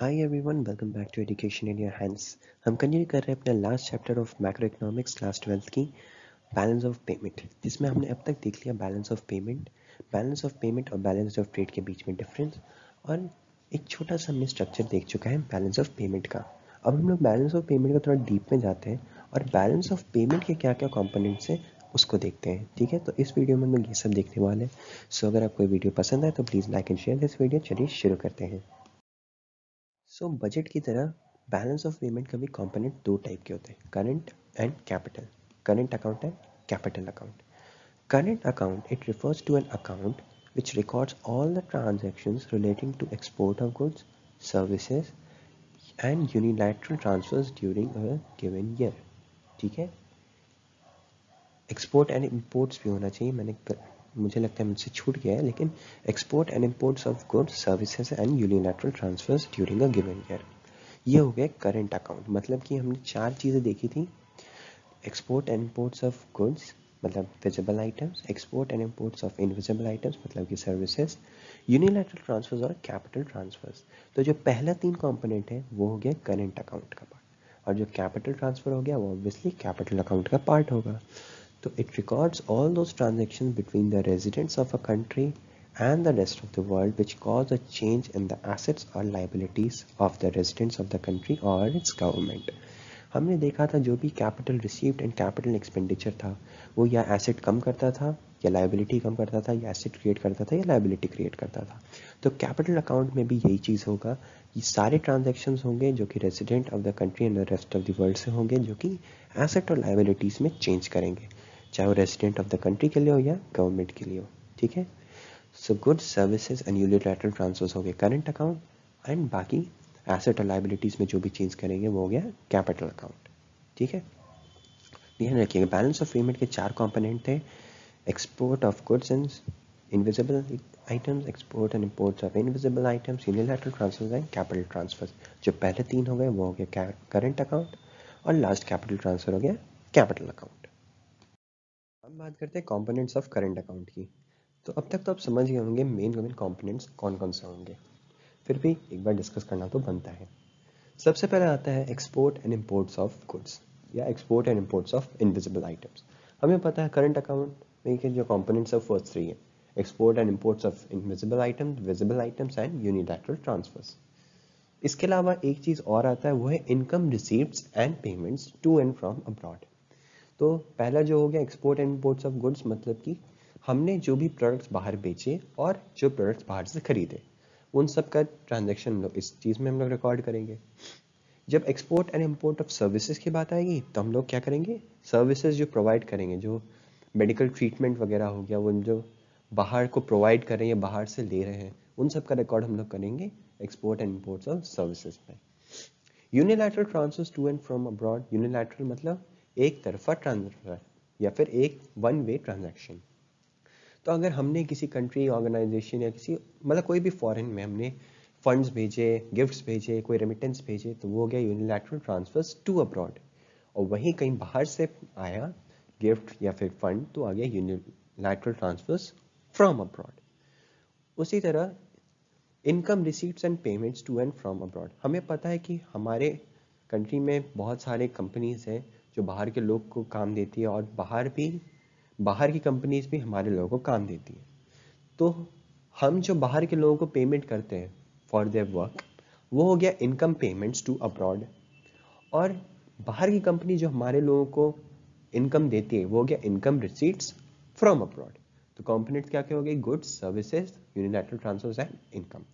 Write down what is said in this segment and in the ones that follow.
Hi everyone, welcome back to education in your hands. हम continue कर रहे हैं अपना last chapter of macroeconomics class 12th की बैलेंस ऑफ पेमेंट, जिसमें हमने अब तक देख लिया बैलेंस ऑफ पेमेंट और बैलेंस ऑफ ट्रेड के बीच में डिफरेंस, और एक छोटा सा हमने स्ट्रक्चर देख चुका है बैलेंस ऑफ पेमेंट का। अब हम लोग बैलेंस ऑफ पेमेंट का थोड़ा डीप में जाते हैं और बैलेंस ऑफ पेमेंट के क्या क्या कॉम्पोनेंट्स हैं उसको देखते हैं, ठीक है। तो इस वीडियो में हम लोग ये सब देखने वाले हैं। सो अगर आपको वीडियो पसंद आए तो please like and share this video. चलिए शुरू करते हैं। सो बजट की तरह बैलेंस ऑफ पेमेंट का भी कंपोनेंट दो टाइप के होते हैं, current account and capital account. Current account it refers to an account which records all the transactions relating to export of goods, services and unilateral transfers during a given year, ठीक है। Export and imports भी होना चाहिए, मुझे लगता है मुझसे छूट गया है, लेकिन export and imports of goods, services and unilateral transfers during a given year. ये हो गया करंट अकाउंट। मतलब कि हमने चार चीज़ें देखी थी, export and imports of goods मतलब visible items, export and imports of invisible items मतलब कि सर्विसेज, यूनिलैटरल ट्रांसफर्स और कैपिटल ट्रांसफर्स। तो जो पहला तीन कॉम्पोनेंट है वो हो गया करंट अकाउंट का पार्ट, और जो कैपिटल ट्रांसफर हो गया वो ऑब्वियसली कैपिटल अकाउंट का पार्ट होगा। तो it records all those transaction between the residents of a country and the rest of the world which cause a change in the assets और liabilities of the residents of the country और its government. हमने देखा था जो भी capital received and capital expenditure था वो या एसेट कम करता था या लाइबिलिटी कम करता था, या एसेट क्रिएट करता था या लाइबिलिटी क्रिएट करता था। तो कैपिटल अकाउंट में भी यही चीज़ होगा कि सारे ट्रांजैक्शंस होंगे जो कि resident of the country and the rest of the world से होंगे, जो कि एसेट और लाइबिलिटीज़ में चेंज करेंगे, चाहे वो रेजिडेंट ऑफ द कंट्री के लिए हो या गवर्नमेंट के लिए हो, ठीक है। So goods, services and unilateral transfers हो गए करंट अकाउंट, एंड बाकी एसेट और लाइबिलिटीज़ में जो भी चेंज करेंगे वो हो गया कैपिटल अकाउंट, ठीक है। ध्यान रखिएगा बैलेंस ऑफ पेमेंट के चार कॉम्पोनेंट थे, export of goods and invisible items, export and imports of invisible items, unilateral transfers and capital transfers. जो पहले तीन हो गए वो हो गया करंट अकाउंट, और लास्ट कैपिटल ट्रांसफर हो गया कैपिटल अकाउंट। हम बात करते हैं कंपोनेंट्स ऑफ करंट अकाउंट की। तो अब तक तो आप समझ गए होंगे मेन कंपोनेंट्स कौन कौन से होंगे, फिर भी एक बार डिस्कस करना तो बनता है। सबसे पहले आता है export and imports of goods या export and imports of invisible items. हमें पता है करंट अकाउंट में जो कंपोनेंट्स ऑफ फर्स्ट थ्री है, export and imports of invisible items, visible items and unilateral transfers. इसके अलावा एक चीज़ और आता है, वो है income, receipts and payments to and from abroad. तो पहला जो हो गया export and imports of goods, मतलब कि हमने जो भी प्रोडक्ट्स बाहर बेचे और जो प्रोडक्ट्स बाहर से खरीदे उन सब का ट्रांजैक्शन इस चीज़ में हम लोग रिकॉर्ड करेंगे। जब export and import of services की बात आएगी तो हम लोग क्या करेंगे, सर्विसेज जो प्रोवाइड करेंगे, जो मेडिकल ट्रीटमेंट वगैरह हो गया, वो जो बाहर को प्रोवाइड कर रहे हैं, बाहर से ले रहे हैं, उन सब का रिकॉर्ड हम लोग करेंगे export and imports of services में। Unilateral transfers to and from abroad, unilateral मतलब एक तरफा ट्रांसफर या फिर एक वन वे ट्रांजैक्शन। तो अगर हमने किसी कंट्री, ऑर्गेनाइजेशन या किसी मतलब कोई भी फॉरेन में हमने फंड्स भेजे, गिफ्ट्स भेजे, कोई रेमिटेंस भेजे, तो वो हो गया यूनिलैटरल ट्रांसफर्स टू अब्रॉड। और वहीं कहीं बाहर से आया गिफ्ट या फिर फंड तो आ गया यूनिलैटरल ट्रांसफर्स फ्रॉम अब्रॉड। उसी तरह income, receipts and payments to and from abroad. हमें पता है कि हमारे कंट्री में बहुत सारे कंपनीज हैं जो बाहर के लोग को काम देती है, और बाहर की कंपनीज भी हमारे लोगों को काम देती है। तो हम जो बाहर के लोगों को पेमेंट करते हैं फॉर देयर वर्क, वो हो गया इनकम पेमेंट्स टू अब्रॉड, और बाहर की कंपनी जो हमारे लोगों को इनकम देती है वो हो गया इनकम, रिसीट्स फ्रॉम अब्रॉड। तो कंपोनेंट्स क्या क्या हो गए, goods, services, unilateral transfers and income.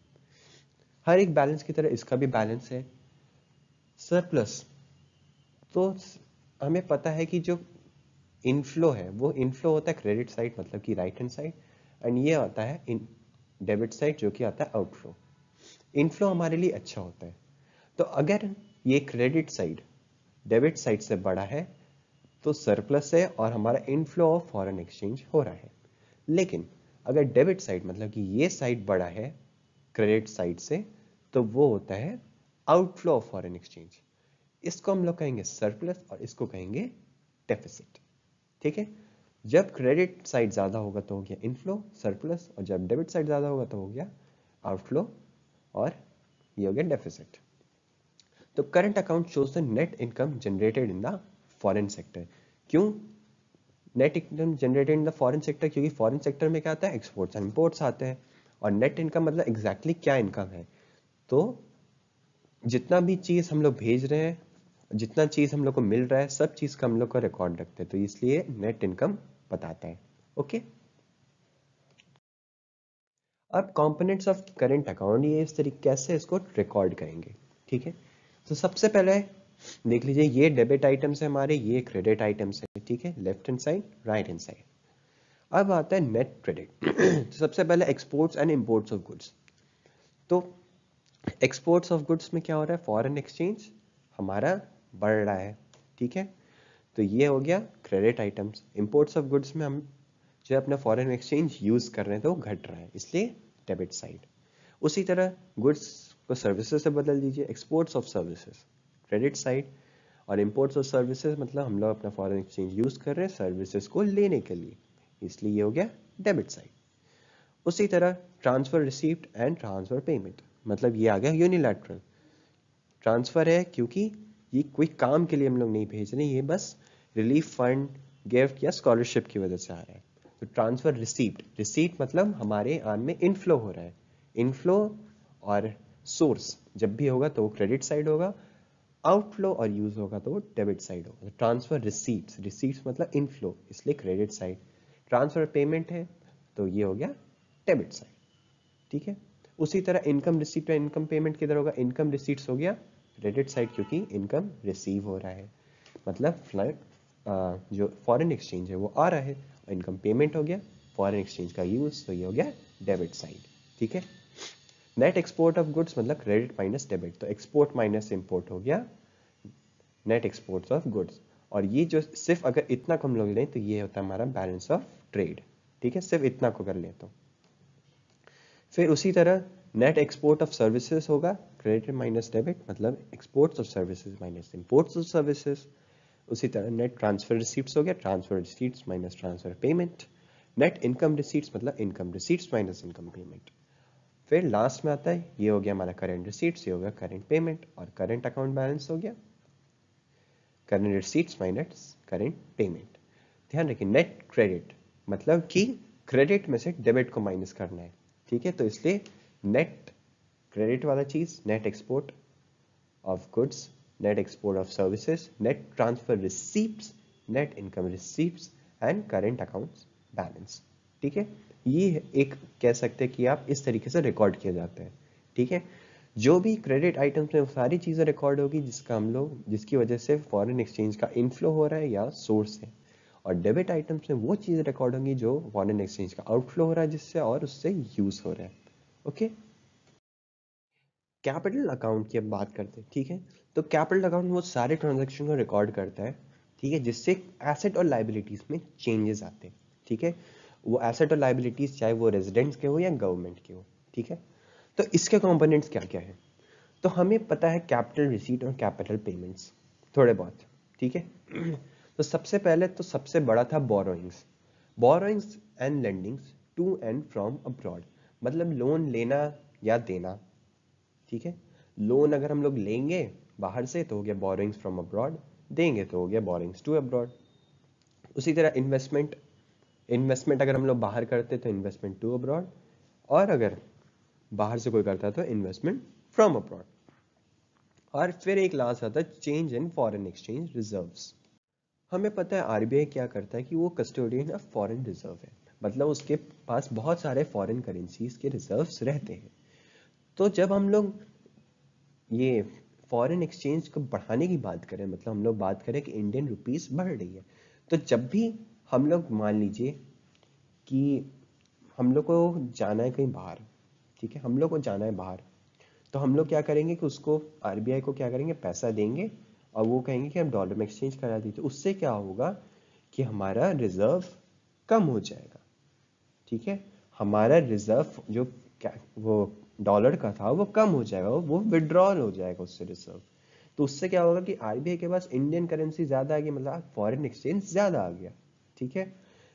हर एक बैलेंस की तरह इसका भी बैलेंस है सरप्लस। तो हमें पता है कि जो इनफ्लो है वो इनफ्लो होता है क्रेडिट साइड मतलब कि राइट हैंड साइड, एंड ये आता है इन डेबिट साइड जो कि आता है आउटफ्लो। इनफ्लो हमारे लिए अच्छा होता है, तो अगर ये क्रेडिट साइड डेबिट साइड से बड़ा है तो सरप्लस है और हमारा इनफ्लो ऑफ फॉरेन एक्सचेंज हो रहा है। लेकिन अगर डेबिट साइड मतलब कि ये साइड बड़ा है क्रेडिट साइड से, तो वो होता है आउटफ्लो ऑफ फॉरेन एक्सचेंज। इसको हम लोग कहेंगे सरप्लस और इसको कहेंगे डेफिसिट, ठीक है। जब क्रेडिट साइड ज्यादा होगा तो हो गया इनफ्लो, सरप्लस, और जब डेबिट साइड ज्यादा होगा तो हो गया आउटफ्लो और ये हो गया डेफिसिट। तो current account shows the net income generated in the foreign sector. क्यों net income generated in the foreign sector? क्योंकि फॉरेन सेक्टर में क्या आता है, एक्सपोर्ट्स एंड इंपोर्ट्स आते हैं। और नेट इनकम मतलब एग्जैक्टली क्या इनकम है, तो जितना भी चीज हम लोग भेज रहे हैं, जितना चीज हम लोग को मिल रहा है, सब चीज का हम लोग का रिकॉर्ड रखते हैं, तो इसलिए नेट इनकम बताता है। ओके, अब कंपोनेंट्स ऑफ करंट अकाउंट, ये इस तरीके कैसे इसको रिकॉर्ड करेंगे, ठीक है। तो सबसे पहले देख लीजिए, ये डेबिट आइटम्स है हमारे, ये क्रेडिट आइटम्स है, ठीक है, left hand side right hand side. अब आता है नेट क्रेडिट। तो सबसे पहले exports and imports of goods. तो एक्सपोर्ट्स ऑफ गुड्स में क्या हो रहा है, फॉरेन एक्सचेंज हमारा बढ़ रहा है, ठीक है, तो ये हो गया credit items. Imports of goods में हम जो अपना फॉरेन एक्सचेंज यूज कर रहे हैं तो घट रहा है, इसलिए डेबिट साइड। उसी तरह गुड्स को सर्विसेज से बदल दीजिए, exports of services credit side. और इंपोर्ट्स ऑफ सर्विसेज मतलब हम लोग अपना फॉरेन एक्सचेंज यूज कर रहे हैं सर्विसेज को लेने के लिए, इसलिए ये हो गया डेबिट साइड। उसी तरह transfer received and transfer payment, मतलब ये आ गया यूनिलैटरल ट्रांसफर है, क्योंकि ये कोई काम के लिए हम लोग नहीं भेज रहे, ये बस रिलीफ फंड, गिफ्ट या स्कॉलरशिप की वजह से आ रहा है। तो ट्रांसफर रिसीव्ड, रिसीव्ड मतलब हमारे आन में इनफ्लो हो रहा है, इनफ्लो और सोर्स जब भी होगा तो वो क्रेडिट साइड होगा, आउटफ्लो और यूज होगा तो वो डेबिट साइड होगा। तो ट्रांसफर रिसीव्ड्स, रिसीव्ड्स मतलब इनफ्लो, इसलिए क्रेडिट साइड। ट्रांसफर पेमेंट है तो ये हो गया डेबिट साइड, ठीक है। उसी तरह इनकम रिसीट और इनकम पेमेंट किधर होगा, इनकम रिसीट्स हो गया क्रेडिट साइड, क्योंकि इनकम रिसीव हो रहा है, मतलब जो फॉरेन एक्सचेंज है वो आ रहा है। इनकम पेमेंट हो गया फॉरेन एक्सचेंज का यूज, तो ये हो गया डेबिट साइड, ठीक है। नेट एक्सपोर्ट ऑफ गुड्स मतलब क्रेडिट माइनस डेबिट, तो एक्सपोर्ट माइनस इम्पोर्ट हो गया नेट एक्सपोर्ट ऑफ गुड्स। और ये जो सिर्फ अगर इतना को हम लोग लें तो ये होता है हमारा बैलेंस ऑफ ट्रेड, ठीक है, सिर्फ इतना को कर लें तो। फिर उसी तरह नेट एक्सपोर्ट ऑफ सर्विसेज होगा क्रेडिट माइनस डेबिट, मतलब exports of services minus imports of services. उसी तरह नेट ट्रांसफर रिसीट्स हो गया transfer receipts minus transfer payment. Net income receipts मतलब income receipts minus income payment. फिर लास्ट में आता है, ये हो गया हमारा करंट रिसीट्स, ये हो गया करंट पेमेंट, और करंट अकाउंट बैलेंस हो गया current receipts minus current payment. ध्यान रखिए नेट क्रेडिट मतलब कि क्रेडिट में से डेबिट को माइनस करना है, ठीक है, तो इसलिए नेट क्रेडिट वाला चीज net export of goods, net export of services, net transfer receipts, net income receipts and current accounts balance, ठीक है। ये एक कह सकते हैं कि आप इस तरीके से रिकॉर्ड किया जाता है, ठीक है। जो भी क्रेडिट आइटम्स में सारी चीजें रिकॉर्ड होगी जिसका हम लोग जिसकी वजह से फॉरेन एक्सचेंज का इनफ्लो हो रहा है या सोर्स है, और डेबिट आइटम्स में वो चीजें रिकॉर्ड होंगी जो फॉरेन एक्सचेंज का आउटफ्लो हो रहा है जिससे और उससे यूज हो रहा है। ओके, कैपिटल अकाउंट की अब बात करते हैं, ठीक है। तो कैपिटल अकाउंट वो सारे ट्रांजैक्शन को रिकॉर्ड करता है, ठीक है, जिससे एसेट और लायबिलिटीज में चेंजेस आते हैं, ठीक है। वो एसेट और लायबिलिटीज चाहे वो रेजिडेंट्स के हो या गवर्नमेंट के हो, ठीक है। तो इसके कंपोनेंट्स क्या क्या है, तो हमें पता है कैपिटल रिसीट और कैपिटल पेमेंट्स थोड़े बहुत, ठीक है। तो सबसे पहले तो सबसे बड़ा था borrowings, borrowings and lendings to and from abroad, मतलब लोन लेना या देना, ठीक है। लोन अगर हम लोग लेंगे बाहर से तो हो गया बोरोइंग्स फ्रॉम अब्रॉड, देंगे तो हो गया बोरोइंग्स टू अब्रॉड। उसी तरह इन्वेस्टमेंट, इन्वेस्टमेंट अगर हम लोग बाहर करते तो इन्वेस्टमेंट टू अब्रॉड, और अगर बाहर से कोई करता तो इन्वेस्टमेंट फ्रॉम अब्रॉड। और फिर एक लास्ट आता है change in foreign exchange reserves. हमें पता है आरबीआई क्या करता है कि वो कस्टोडियन ऑफ फॉरेन रिजर्व है, मतलब उसके पास बहुत सारे फॉरेन करेंसीज के रिजर्व्स रहते हैं। तो जब हम लोग ये फॉरेन एक्सचेंज को बढ़ाने की बात करें, मतलब हम लोग बात करें कि इंडियन रुपीस बढ़ रही है, तो जब भी हम लोग मान लीजिए कि हम लोग को जाना है कहीं बाहर, ठीक है, हम लोग को जाना है बाहर, तो हम लोग क्या करेंगे कि उसको आरबीआई को क्या करेंगे, पैसा देंगे और वो कहेंगे कि आप डॉलर में एक्सचेंज करा दीजिए। तो उससे क्या होगा कि हमारा रिजर्व कम हो जाएगा, ठीक है, हमारा रिजर्व जो वो डॉलर का था वो कम हो जाएगा, वो विड्रॉल हो जाएगा उससे रिजर्व। तो उससे क्या होगा कि आरबीआई के पास इंडियन करेंसी ज्यादा आ गई, मतलब फॉरेन एक्सचेंज ज्यादा आ गया, ठीक है।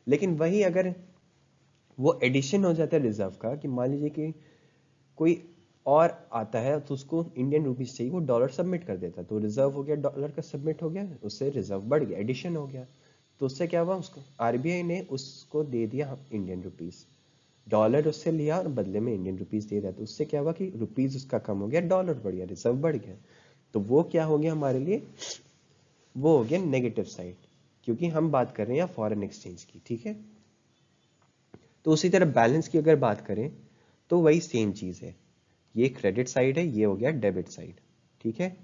लेकिन वही अगर वो एडिशन हो जाता है रिजर्व का, कि मान लीजिए कि कोई और आता है तो उसको इंडियन रुपीज चाहिए, वो डॉलर सबमिट कर देता है, तो रिजर्व हो गया, डॉलर का सबमिट हो गया, उससे रिजर्व बढ़ गया, एडिशन हो गया। तो उससे क्या हुआ, उसको आरबीआई ने उसको दे दिया इंडियन रुपीज, डॉलर उससे लिया और बदले में इंडियन रुपीज दे दिया। तो उससे क्या हुआ कि रुपीज उसका कम हो गया, डॉलर बढ़ गया, रिजर्व बढ़ गया। तो वो क्या हो गया हमारे लिए, वो हो गया नेगेटिव साइड, क्योंकि हम बात कर रहे हैं फॉरेन एक्सचेंज की, ठीक है। तो उसी तरह बैलेंस की अगर बात करें तो वही सेम चीज है, ये क्रेडिट साइड है, ये हो गया डेबिट साइड, ठीक है।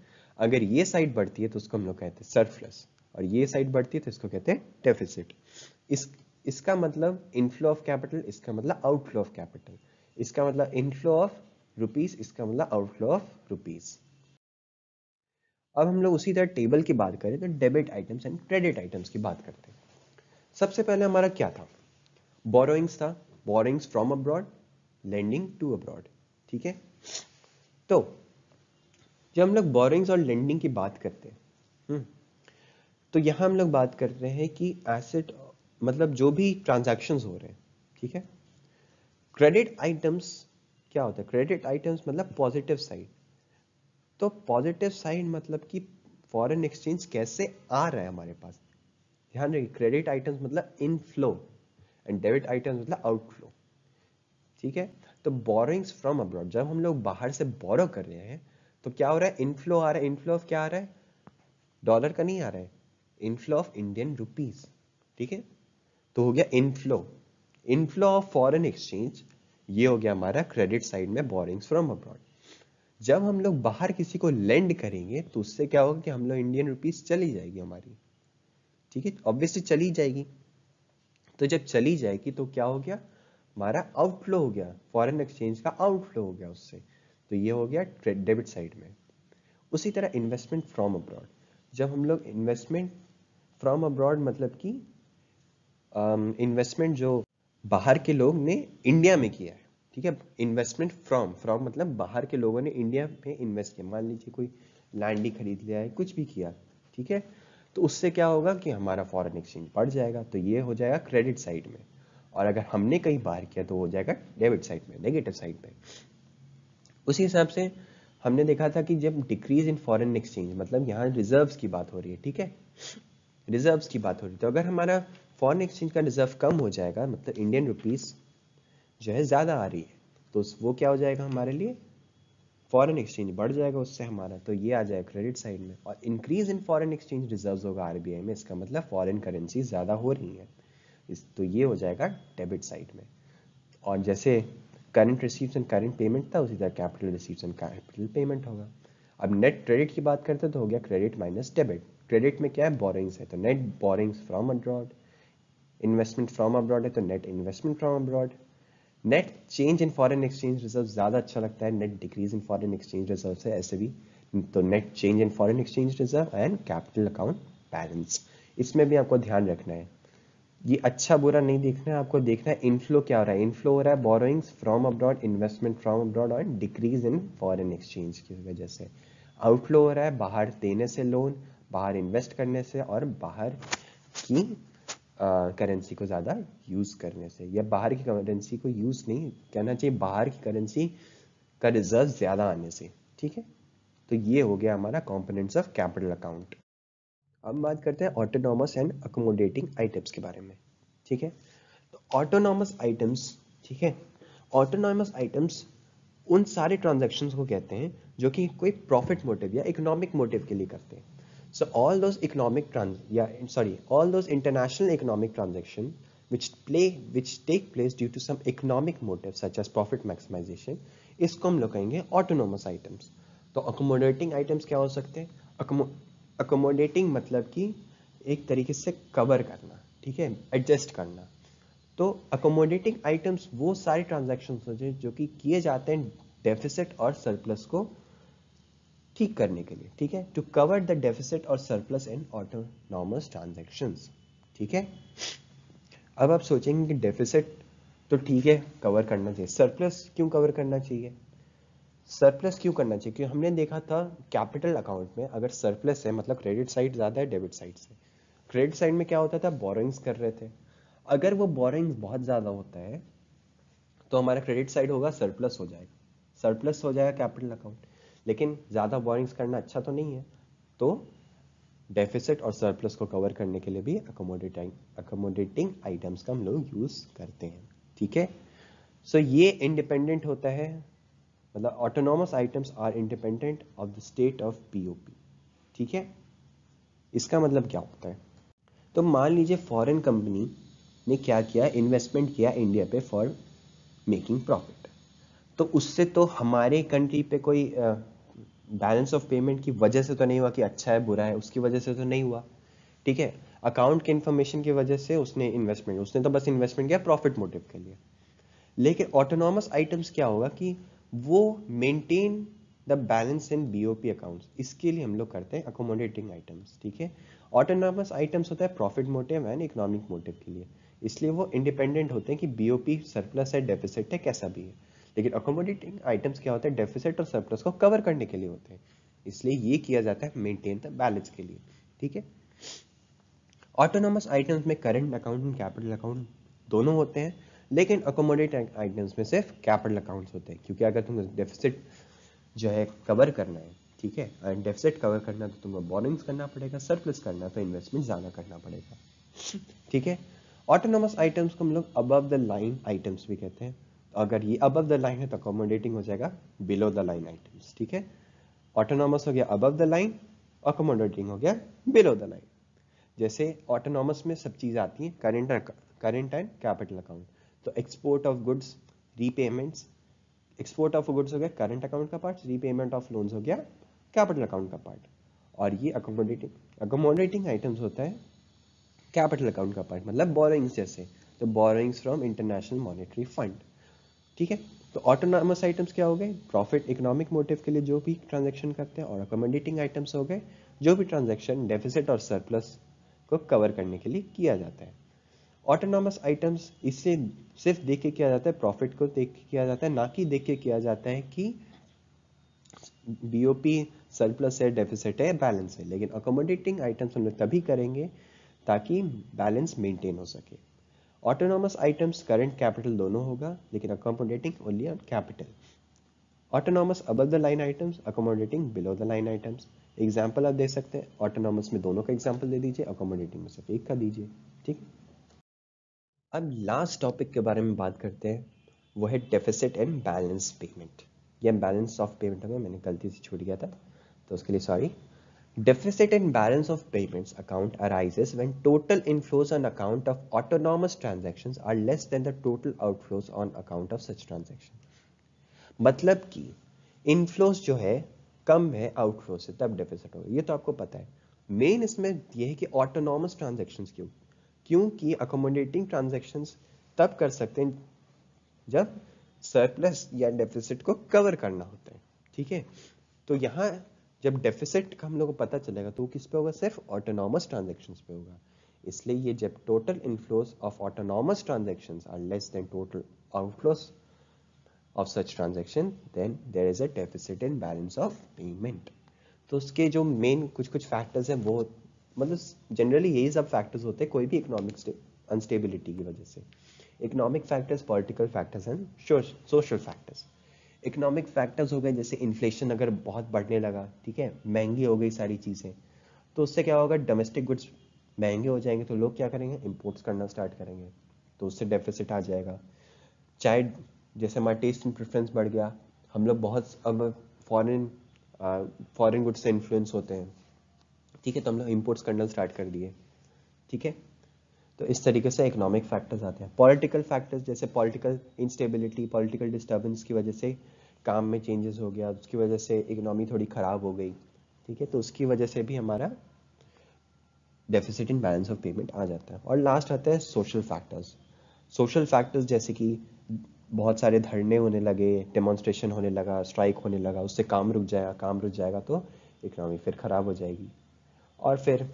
अगर ये साइड बढ़ती है तो उसको हम लोग कहते हैं सरप्लस, और ये साइड बढ़ती है तो इसको कहते हैं डेफिसिट। इसका मतलब इनफ्लो ऑफ कैपिटल, इसका मतलब आउटफ्लो ऑफ कैपिटल, इसका मतलब इनफ्लो ऑफ रुपीस, इसका मतलब आउटफ्लो ऑफ रुपीस। अब हम लोग उसी तरह टेबल की बात करें तो debit items and credit items की बात करते हैं। सबसे पहले हमारा क्या था, बोरोइंग्स था, borrowings from abroad, lending to abroad, ठीक है। तो जब हम लोग बोरोइंग्स और लेंडिंग की बात करते हैं तो यहां हम लोग बात कर रहे हैं कि एसेट मतलब जो भी ट्रांजैक्शंस हो रहे हैं, ठीक है। क्रेडिट आइटम्स क्या होता है, क्रेडिट आइटम्स मतलब पॉजिटिव साइड। तो पॉजिटिव साइड मतलब कि फॉरेन एक्सचेंज कैसे आ रहा है हमारे पास, ध्यान रखिए। क्रेडिट आइटम्स मतलब इनफ्लो एंड डेबिट आइटम्स मतलब आउटफ्लो, ठीक है। तो बोरोइंग्स फ्रॉम अब्रॉड, जब हम लोग बाहर से बोरो कर रहे हैं तो क्या हो रहा है, इनफ्लो आ रहा है। इनफ्लो ऑफ क्या आ रहा है, डॉलर का नहीं आ रहा है, इनफ्लो ऑफ इंडियन रुपीज, ठीक है। तो हो गया inflow, inflow of foreign exchange, ये हो गया हमारा क्रेडिट साइड में बोरोइंग्स फ्रॉम अब्रॉड। जब हम लोग बाहर किसी को लेंड करेंगे तो उससे क्या होगा कि हम लोग इंडियन रुपीज चली जाएगी हमारी, ठीक है, ऑब्वियसली चली जाएगी। तो जब चली जाएगी तो क्या हो गया, हमारा आउटफ्लो हो गया, फॉरेन एक्सचेंज का आउटफ्लो हो गया उससे। तो ये हो गया डेबिट साइड में। उसी तरह इन्वेस्टमेंट फ्रॉम अब्रॉड, जब हम लोग इन्वेस्टमेंट फ्रॉम अब्रॉड मतलब कि इन्वेस्टमेंट जो बाहर के लोग ने इंडिया में किया है, ठीक है। इन्वेस्टमेंट फ्रॉम मतलब बाहर के लोगों ने इंडिया में इन्वेस्ट किया, मान लीजिए कोई लैंड ही खरीद लिया है, कुछ भी किया, ठीक है। तो उससे क्या होगा कि हमारा फॉरेन एक्सचेंज बढ़ जाएगा। तो ये हो जाएगा क्रेडिट साइड में, और अगर हमने कहीं बाहर किया तो हो जाएगा डेबिट साइड में, नेगेटिव साइड में। उसी हिसाब से हमने देखा था कि जब डिक्रीज इन फॉरेन एक्सचेंज मतलब यहाँ रिजर्व्स की बात हो रही है, ठीक है, रिजर्व्स की बात हो रही है। तो अगर हमारा फॉरेन एक्सचेंज का रिजर्व कम हो जाएगा मतलब इंडियन रुपीस जो है ज़्यादा आ रही है, तो वो क्या हो जाएगा हमारे लिए, फॉरेन एक्सचेंज बढ़ जाएगा उससे हमारा। तो ये आ जाएगा क्रेडिट साइड में। और increase in foreign exchange reserves होगा आरबीआई में, इसका मतलब फॉरेन करेंसी ज़्यादा हो रही है, तो ये हो जाएगा डेबिट साइड में। और जैसे current receives and current payment था, उसी तरह capital receives and capital payment होगा। अब नेट क्रेडिट की बात करते हैं तो हो गया क्रेडिट माइनस डेबिट। क्रेडिट में क्या है, बोरिंग्स है, तो net borrowings from abroad. Investment from abroad है तो net investment from abroad. Net change in foreign exchange reserve ज़्यादा अच्छा लगता है, net decrease in foreign exchange reserve है, ऐसे भी। तो net change in foreign exchange reserve and capital account balance, इसमें भी आपको ध्यान रखना है, ये अच्छा बुरा नहीं देखना है, आपको देखना है इनफ्लो क्या हो रहा है। इनफ्लो हो रहा है borrowings from abroad, investment from abroad और डिक्रीज इन फॉरेन एक्सचेंज की वजह से। आउटफ्लो हो रहा है बाहर देने से, लोन बाहर इन्वेस्ट करने से और बाहर की करेंसी को ज़्यादा यूज़ करने से, या बाहर की करेंसी को यूज़ नहीं कहना चाहिए, बाहर की करेंसी का रिजर्व ज़्यादा आने से, ठीक है। तो ये हो गया हमारा कॉम्पोनेंट्स ऑफ कैपिटल अकाउंट। अब बात करते हैं ऑटोनॉमस एंड अकोमोडेटिंग आइटम्स के बारे में, ठीक है। तो ऑटोनॉमस आइटम्स, ठीक है, ऑटोनॉमस आइटम्स उन सारे ट्रांजैक्शंस को कहते हैं जो कि कोई प्रॉफिट मोटिव या इकोनॉमिक मोटिव के लिए करते हैं। So all those international economic transaction which take place due to some economic motive such as profit maximisation, इसको हम लोग कहेंगे ऑटोनॉमस आइटम्स। तो अकोमोडेटिंग आइटम्स क्या हो सकते हैं, अकोमोडेटिंग मतलब कि एक तरीके से कवर करना, ठीक है, एडजस्ट करना। तो अकोमोडेटिंग आइटम्स वो सारे ट्रांजैक्शंस होते हैं जो कि किए जाते हैं डेफिसिट और सरप्लस को ठीक करने के लिए, ठीक है, टू कवर द डेफिसिट और सरप्लस इन ऑटोनॉमस ट्रांजैक्शंस, ठीक है। अब आप सोचेंगे कि डेफिसिट तो ठीक है कवर करना चाहिए, सरप्लस क्यों कवर करना चाहिए, सरप्लस क्यों करना चाहिए, क्योंकि हमने देखा था कैपिटल अकाउंट में अगर सरप्लस है मतलब क्रेडिट साइड ज़्यादा है डेबिट साइड से। क्रेडिट साइड में क्या होता था, बोरोइंग्स कर रहे थे, अगर वो बोरोइंग्स बहुत ज़्यादा होता है तो हमारा क्रेडिट साइड होगा सरप्लस हो जाएगा, सरप्लस हो जाएगा कैपिटल अकाउंट, लेकिन ज़्यादा बोरिंग्स करना अच्छा तो नहीं है, तो डेफिसिट और सरप्लस को कवर करने के लिए भी अकोमोडेटिंग आइटम्स का हम लोग यूज़ करते हैं। ठीक है, सो ये इंडिपेंडेंट होता है, मतलब autonomous items are independent of the state of BOP. ठीक है, इसका मतलब क्या होता है? तो मान लीजिए फॉरेन कंपनी ने क्या किया, इन्वेस्टमेंट किया इंडिया पे फॉर मेकिंग प्रॉफिट, तो उससे तो हमारे कंट्री पे कोई बैलेंस ऑफ पेमेंट की वजह से तो नहीं हुआ कि अच्छा है बुरा है, उसकी वजह से तो नहीं हुआ। ठीक है, अकाउंट के इन्फॉर्मेशन की वजह से उसने तो बस इन्वेस्टमेंट किया प्रॉफिट मोटिव के लिए। लेकिन ऑटोनॉमस आइटम्स क्या होगा कि वो maintain the balance in BOP accounts, इसके लिए हम लोग करते हैं अकोमोडेटिंग आइटम्स। ठीक है, ऑटोनॉमस आइटम्स होता है profit motive and economic motive के लिए, इसलिए वो इंडिपेंडेंट होते हैं कि बीओपी सरप्लस है डेफिसिट है कैसा भी है। लेकिन अकोमोडेटिंग आइटम्स क्या होते हैं, डेफिसिट और सरप्लस को कवर करने के लिए होते हैं, इसलिए ये किया जाता है मेंटेन द बैलेंस के लिए। ठीक है, ऑटोनॉमस आइटम्स में current account and capital account दोनों होते हैं, लेकिन अकोमोडेटिंग आइटम्स में सिर्फ कैपिटल अकाउंट्स होते हैं, क्योंकि अगर तुम डेफिसिट जो है कवर करना है, ठीक है, एंड डेफिसिट कवर करना तो तुमको बोरिंग्स करना पड़ेगा, सरप्लस करना तो इन्वेस्टमेंट ज़्यादा करना पड़ेगा। ठीक है, ऑटोनॉमस आइटम्स को हम लोग अबव द लाइन आइटम्स भी कहते हैं, अगर ये अबव द लाइन है तो अकोमोडेटिंग हो जाएगा बिलो द लाइन आइटम्स। ठीक है, ऑटोनॉमस हो गया अबव द लाइन, अकोमोडेटिंग हो गया बिलो द लाइन। जैसे ऑटोनॉमस में सब चीज़ आती है, करंट एंड कैपिटल अकाउंट, तो export of goods, repayments, export of goods हो गया करंट अकाउंट का पार्ट, रीपेमेंट ऑफ लोन्स हो गया कैपिटल अकाउंट का पार्ट, और ये अकोमोडेटिंग आइटम्स होता है कैपिटल अकाउंट का पार्ट, मतलब बोरोइंग्स, जैसे तो borrowings from international monetary fund. ठीक है, तो ऑटोनॉमस आइटम्स क्या हो गए, प्रॉफिट इकोनॉमिक मोटिव के लिए जो भी ट्रांजेक्शन करते हैं, और अकोमोडेटिंग आइटम्स हो गए जो भी ट्रांजेक्शन डेफिसिट और सरप्लस को कवर करने के लिए किया जाता है। ऑटोनॉमस आइटम्स इससे सिर्फ देख के किया जाता है, प्रॉफिट को देख के किया जाता है, ना कि देख के किया जाता है कि बीओपी सरप्लस है डेफिसिट है बैलेंस है। लेकिन अकोमोडेटिंग आइटम्स हम लोग तभी करेंगे ताकि बैलेंस मेंटेन हो सके। ऑटोनॉमस आइटम्स करंट कैपिटल दोनों होगा, लेकिन accommodating only on capital. Autonomous above the line items, accommodating below the line items. Example आप दे सकते हैं, ऑटोनॉमस में दोनों का एग्जाम्पल दे दीजिए, अकोमोडेटिंग में सिर्फ एक का दीजिए। ठीक, अब लास्ट टॉपिक के बारे में बात करते हैं, वो है डेफिसिट एंड बैलेंस पेमेंट, या बैलेंस ऑफ पेमेंट होगा, मैंने गलती से छूट गया था तो उसके लिए sorry. Deficit and balance of payments account arises when total inflows on account of autonomous transactions are less than the total outflows on account of such transaction. मतलब कि इनफ्लोज जो है कम है आउटफ्लोज से, तब डेफिसिट होगा, ये तो आपको पता है। मेन इसमें यह है कि ऑटोनॉमस ट्रांजैक्शंस क्यों, क्योंकि अकोमोडेटिंग ट्रांजैक्शंस तब कर सकते हैं जब सरप्लस या डेफिसिट को कवर करना होता है। ठीक है, तो यहाँ जब डेफिसिट का हम लोग को पता चलेगा तो वो किस पे होगा, सिर्फ ऑटोनॉमस ट्रांजैक्शंस पे होगा। इसलिए ये जब total inflows of autonomous transactions are less than total outflows of such transaction then there is a deficit in balance of payment. तो उसके जो मेन कुछ फैक्टर्स हैं वो, मतलब जनरली यही सब फैक्टर्स होते हैं कोई भी इकोनॉमिक अनस्टेबिलिटी की वजह से, economic factors, political factors and social factors. Economic factors हो गए जैसे इन्फ्लेशन अगर बहुत बढ़ने लगा, ठीक है, महंगी हो गई सारी चीज़ें, तो उससे क्या होगा, डोमेस्टिक गुड्स महंगे हो जाएंगे तो लोग क्या करेंगे, इम्पोर्ट्स करना स्टार्ट करेंगे, तो उससे डेफिसिट आ जाएगा। चाहे जैसे हमारा टेस्ट एंड प्रेफरेंस बढ़ गया, हम लोग बहुत अब फॉरेन गुड्स से इन्फ्लुएंस होते हैं, ठीक है, तो हम लोग इम्पोर्ट्स करना स्टार्ट कर दिए। ठीक है, तो इस तरीके से इकोनॉमिक फैक्टर्स आते हैं। पॉलिटिकल फैक्टर्स जैसे पॉलिटिकल इंस्टेबिलिटी, पॉलिटिकल डिस्टर्बेंस की वजह से काम में चेंजेस हो गया, उसकी वजह से इकोनॉमी थोड़ी ख़राब हो गई, ठीक है, तो उसकी वजह से भी हमारा deficit in balance of payment आ जाता है। और लास्ट आता है सोशल फैक्टर्स। सोशल फैक्टर्स जैसे कि बहुत सारे धरने होने लगे, डेमोन्स्ट्रेशन होने लगा, स्ट्राइक होने लगा, उससे काम रुक जाएगा तो इकोनॉमी फिर ख़राब हो जाएगी। और फिर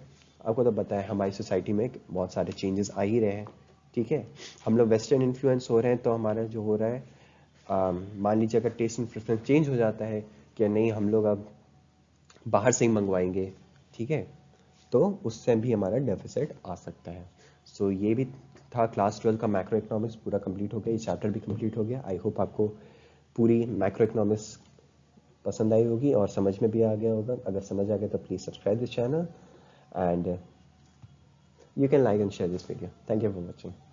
आपको तो पता है हमारी सोसाइटी में बहुत सारे चेंजेस आ ही रहे हैं, ठीक है, हम लोग वेस्टर्न इन्फ्लुएंस हो रहे हैं, तो हमारा जो हो रहा है, मान लीजिए अगर टेस्ट एंड प्रेफरेंस चेंज हो जाता है कि नहीं हम लोग अब बाहर से ही मंगवाएंगे, ठीक है, तो उससे भी हमारा डेफिसिट आ सकता है। सो ये भी था क्लास 12 का मैक्रो इकोनॉमिक्स, पूरा कंप्लीट हो गया, ये चैप्टर भी कंप्लीट हो गया। आई होप आपको पूरी मैक्रो इकोनॉमिक्स पसंद आई होगी और समझ में भी आ गया होगा। अगर समझ आ गया तो please subscribe this channel and you can like and share this video. Thank you for watching.